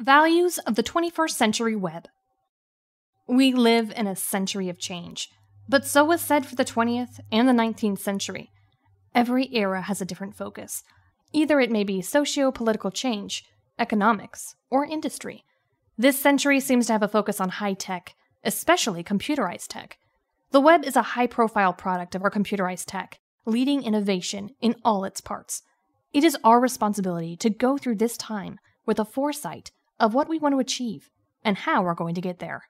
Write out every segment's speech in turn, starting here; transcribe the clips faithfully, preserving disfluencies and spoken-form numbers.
Values of the twenty-first century Web. We live in a century of change, but so was said for the twentieth and the nineteenth century. Every era has a different focus. Either it may be socio-political change, economics, or industry. This century seems to have a focus on high-tech, especially computerized tech. The web is a high-profile product of our computerized tech, leading innovation in all its parts. It is our responsibility to go through this time with a foresight of what we want to achieve and how we're going to get there.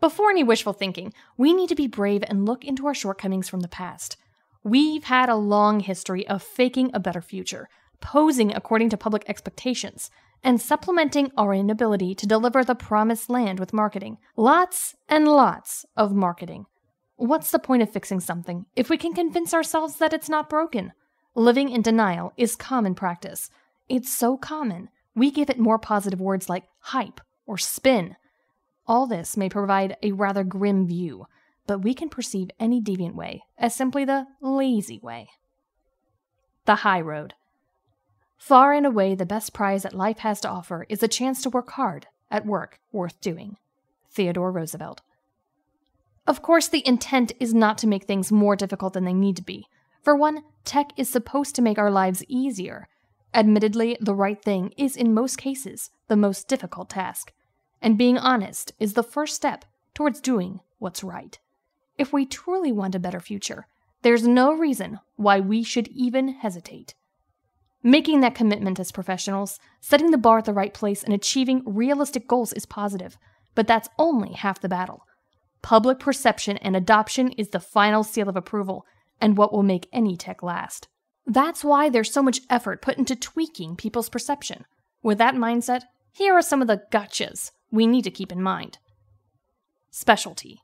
Before any wishful thinking, we need to be brave and look into our shortcomings from the past. We've had a long history of faking a better future, posing according to public expectations, and supplementing our inability to deliver the promised land with marketing. Lots and lots of marketing. What's the point of fixing something if we can convince ourselves that it's not broken? Living in denial is common practice. It's so common, we give it more positive words like hype or spin. All this may provide a rather grim view, but we can perceive any deviant way as simply the lazy way. The high road. Far and away, the best prize that life has to offer is the chance to work hard at work worth doing. Theodore Roosevelt. Of course, the intent is not to make things more difficult than they need to be. For one, tech is supposed to make our lives easier. Admittedly, the right thing is, in most cases, the most difficult task. And being honest is the first step towards doing what's right. If we truly want a better future, there's no reason why we should even hesitate. Making that commitment as professionals, setting the bar at the right place, and achieving realistic goals is positive, but that's only half the battle. Public perception and adoption is the final seal of approval and what will make any tech last. That's why there's so much effort put into tweaking people's perception. With that mindset, here are some of the gotchas we need to keep in mind. Specialty.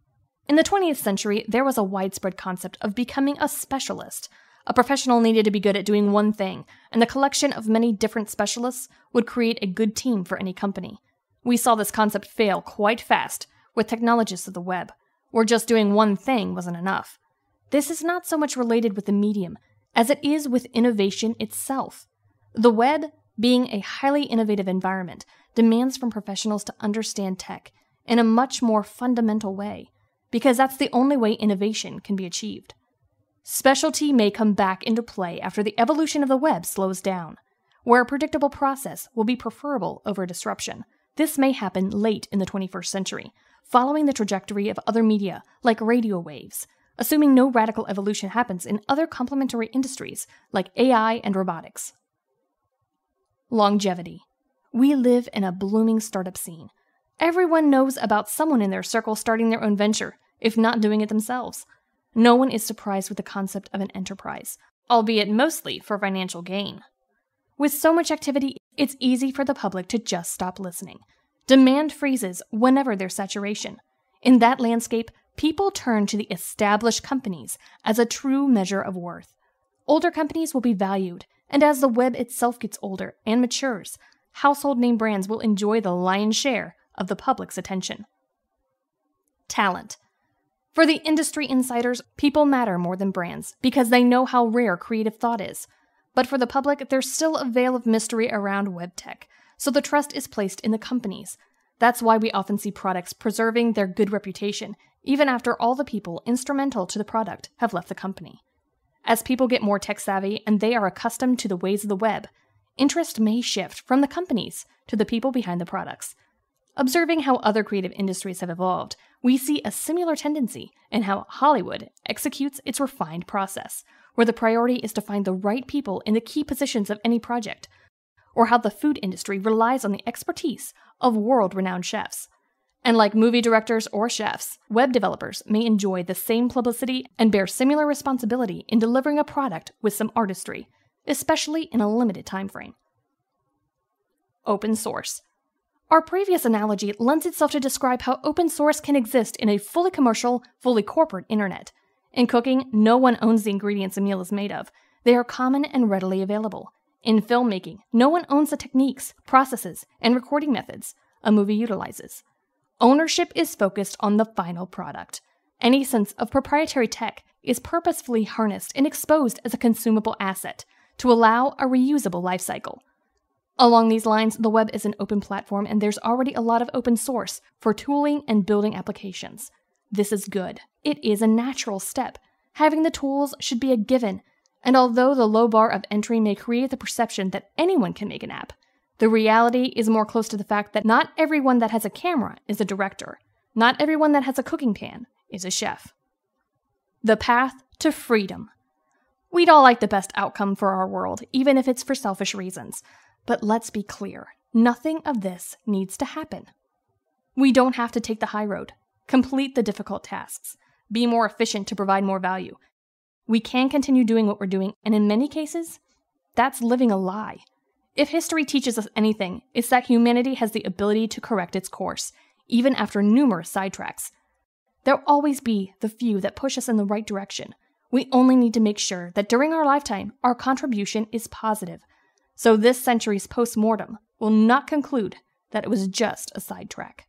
In the twentieth century, there was a widespread concept of becoming a specialist. A professional needed to be good at doing one thing, and the collection of many different specialists would create a good team for any company. We saw this concept fail quite fast with technologists of the web, where just doing one thing wasn't enough. This is not so much related with the medium as it is with innovation itself. The web, being a highly innovative environment, demands from professionals to understand tech in a much more fundamental way, because that's the only way innovation can be achieved. Specialty may come back into play after the evolution of the web slows down, where a predictable process will be preferable over disruption. This may happen late in the twenty-first century, following the trajectory of other media like radio waves, assuming no radical evolution happens in other complementary industries like A I and robotics. Longevity. We live in a blooming startup scene. Everyone knows about someone in their circle starting their own venture, if not doing it themselves. No one is surprised with the concept of an enterprise, albeit mostly for financial gain. With so much activity, it's easy for the public to just stop listening. Demand freezes whenever there's saturation. In that landscape, people turn to the established companies as a true measure of worth. Older companies will be valued, and as the web itself gets older and matures, household name brands will enjoy the lion's share of the public's attention. Talent. For the industry insiders, people matter more than brands because they know how rare creative thought is. But for the public, there's still a veil of mystery around web tech, so the trust is placed in the companies. That's why we often see products preserving their good reputation, even after all the people instrumental to the product have left the company. As people get more tech-savvy and they are accustomed to the ways of the web, interest may shift from the companies to the people behind the products. Observing how other creative industries have evolved, we see a similar tendency in how Hollywood executes its refined process, where the priority is to find the right people in the key positions of any project, or how the food industry relies on the expertise of world-renowned chefs. And like movie directors or chefs, web developers may enjoy the same publicity and bear similar responsibility in delivering a product with some artistry, especially in a limited time frame. Open source. Our previous analogy lends itself to describe how open source can exist in a fully commercial, fully corporate internet. In cooking, no one owns the ingredients a meal is made of. They are common and readily available. In filmmaking, no one owns the techniques, processes, and recording methods a movie utilizes. Ownership is focused on the final product. Any sense of proprietary tech is purposefully harnessed and exposed as a consumable asset to allow a reusable life cycle. Along these lines, the web is an open platform, and there's already a lot of open source for tooling and building applications. This is good. It is a natural step. Having the tools should be a given, and although the low bar of entry may create the perception that anyone can make an app, the reality is more close to the fact that not everyone that has a camera is a director. Not everyone that has a cooking pan is a chef. The path to freedom. We'd all like the best outcome for our world, even if it's for selfish reasons. But let's be clear, nothing of this needs to happen. We don't have to take the high road, complete the difficult tasks, be more efficient to provide more value. We can continue doing what we're doing, and in many cases, that's living a lie. If history teaches us anything, it's that humanity has the ability to correct its course, even after numerous sidetracks. There'll always be the few that push us in the right direction. We only need to make sure that during our lifetime, our contribution is positive. So this century's post-mortem will not conclude that it was just a sidetrack.